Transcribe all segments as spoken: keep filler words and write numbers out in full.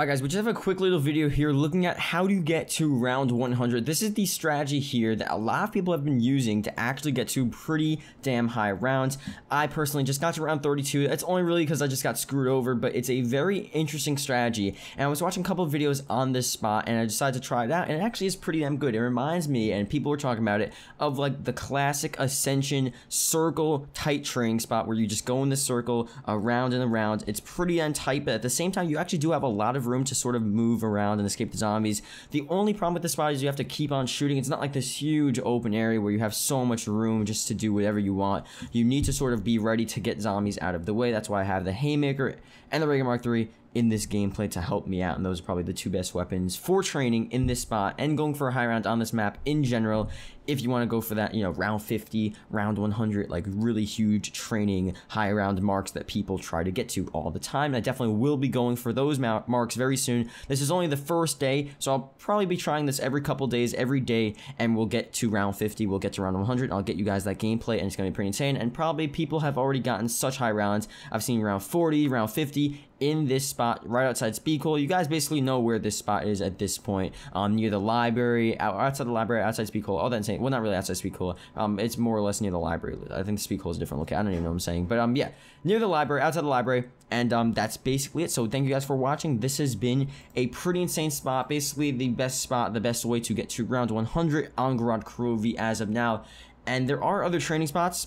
Alright guys, we just have a quick little video here looking at how to get to round one hundred. This is the strategy here that a lot of people have been using to actually get to pretty damn high rounds. I personally just got to round thirty-two. That's only really because I just got screwed over, but it's a very interesting strategy. And I was watching a couple of videos on this spot and I decided to try it out, and it actually is pretty damn good. It reminds me, and people were talking about it, of like the classic Ascension circle tight train spot where you just go in the circle around and around. It's pretty damn tight, but at the same time you actually do have a lot of room to sort of move around and escape the zombies. The only problem with this spot is you have to keep on shooting. It's not like this huge open area where you have so much room just to do whatever you want. You need to sort of be ready to get zombies out of the way. That's why I have the Haymaker and the Ray Gun Mark three in this gameplay to help me out, and those are probably the two best weapons for training in this spot and going for a high round on this map in general. If you want to go for that, you know, round fifty, round one hundred, like really huge training high round marks that people try to get to all the time. And I definitely will be going for those marks very soon. This is only the first day, so I'll probably be trying this every couple days, every day, and we'll get to round fifty, we'll get to round one hundred, I'll get you guys that gameplay, and it's going to be pretty insane. And probably people have already gotten such high rounds. I've seen round forty, round fifty, in this spot right outside Speakle. You guys basically know where this spot is at this point, um, near the library, out, outside the library, outside Speakle, all that insane. Well, not really outside Speakle, um, it's more or less near the library. I think Speakle is a different location. I don't even know what I'm saying, but um, yeah, near the library, outside the library, and um, that's basically it. So thank you guys for watching. This has been a pretty insane spot, basically the best spot, the best way to get to round one hundred on Gorod Krovi as of now. And there are other training spots,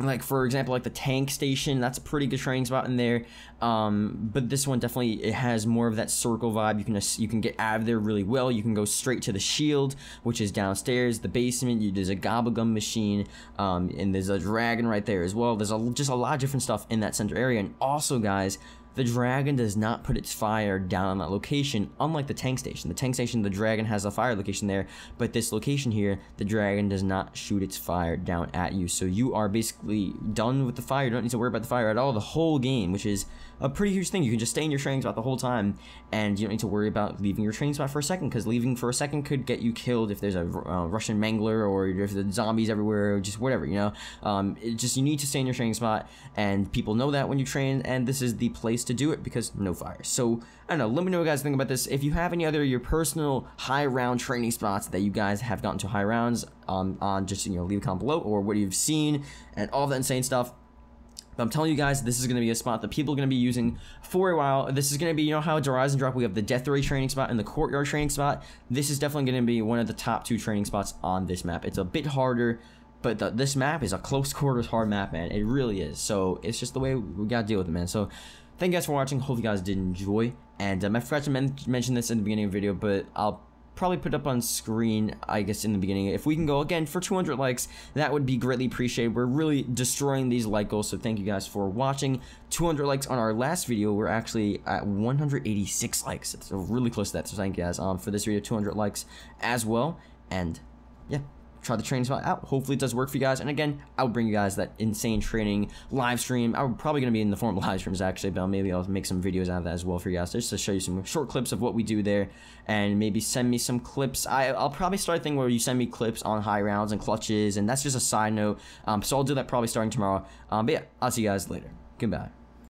like for example, like the tank station. That's a pretty good training spot in there, um, but this one definitely, it has more of that circle vibe. You can you can get out of there really well. You can go straight to the shield, which is downstairs, the basement. You, there's a Gobblegum machine, um, and there's a dragon right there as well. There's a, just a lot of different stuff in that center area. And also, guys, the dragon does not put its fire down on that location, unlike the tank station. The tank station, the dragon has a fire location there, but this location here, the dragon does not shoot its fire down at you. So you are basically done with the fire. You don't need to worry about the fire at all the whole game, which is a pretty huge thing. You can just stay in your training spot the whole time, and you don't need to worry about leaving your training spot for a second, because leaving for a second could get you killed if there's a uh, Russian mangler, or if there's zombies everywhere, or just whatever, you know. Um, it just, you need to stay in your training spot, and people know that when you train, and this is the place to do it because no fire. So I don't know, let me know what you guys think about this. If you have any other your personal high round training spots that you guys have gotten to high rounds um, on, just, you know, leave a comment below, or what you've seen and all that insane stuff. But I'm telling you guys, this is going to be a spot that people are going to be using for a while. This is going to be, you know how at Horizon Drop we have the Death Ray training spot and the Courtyard training spot. This is definitely going to be one of the top two training spots on this map. It's a bit harder, but the, this map is a close quarters hard map, man. It really is. So it's just the way we got to deal with it, man. So thank you guys for watching. Hope you guys did enjoy. And um, I forgot to men mention this in the beginning of the video, but I'll probably put up on screen, I guess, in the beginning. If we can go again for two hundred likes, that would be greatly appreciated. We're really destroying these like goals, so thank you guys for watching. two hundred likes on our last video. We're actually at one hundred eighty-six likes. It's really close to that, so thank you guys um, for this video. two hundred likes as well. And yeah, try the training spot out. Hopefully it does work for you guys. And again, I'll bring you guys that insane training live stream. I'm probably going to be in the form of live streams actually, but maybe I'll make some videos out of that as well for you guys, just to show you some short clips of what we do there, and maybe send me some clips. I, I'll probably start a thing where you send me clips on high rounds and clutches, and that's just a side note. Um, so I'll do that probably starting tomorrow. Um, but yeah, I'll see you guys later. Goodbye.